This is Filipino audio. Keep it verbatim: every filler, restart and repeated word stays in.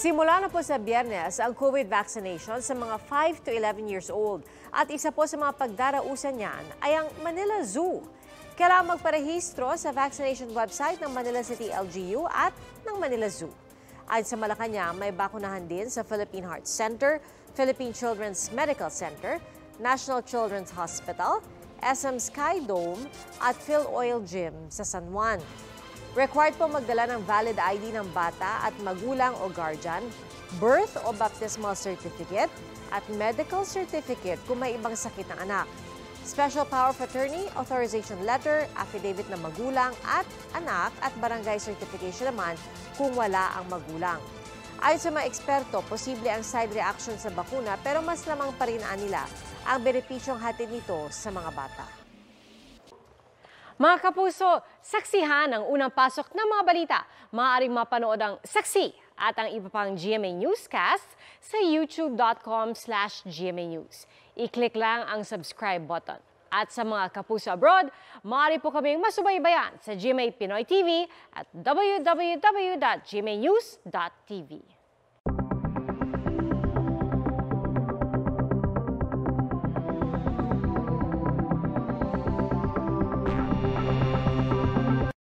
Simula na po sa Biyernes ang COVID vaccination sa mga five to eleven years old. At isa po sa mga pagdarausan niyan ay ang Manila Zoo. Kailangan magparehistro sa vaccination website ng Manila City L G U at ng Manila Zoo. At sa Malacanang, may bakunahan din sa Philippine Heart Center, Philippine Children's Medical Center, National Children's Hospital, S M Sky Dome at Phil Oil Gym sa San Juan. Required po magdala ng valid I D ng bata at magulang o guardian, birth o baptismal certificate, at medical certificate kung may ibang sakit ng anak. Special power of attorney, authorization letter, affidavit ng magulang at anak at barangay certification naman kung wala ang magulang. Ayon sa mga eksperto, posible ang side reaction sa bakuna pero mas lamang pa rin nila ang benepisyong hatid nito sa mga bata. Mga kapuso, saksihan ang unang pasok ng mga balita. Maaaring mapanood ang Saksi at ang iba pang G M A Newscast sa youtube dot com slash G M A News. I-click lang ang subscribe button. At sa mga kapuso abroad, maaari po kaming masubaybayan sa G M A Pinoy T V at w w w dot G M A News dot T V.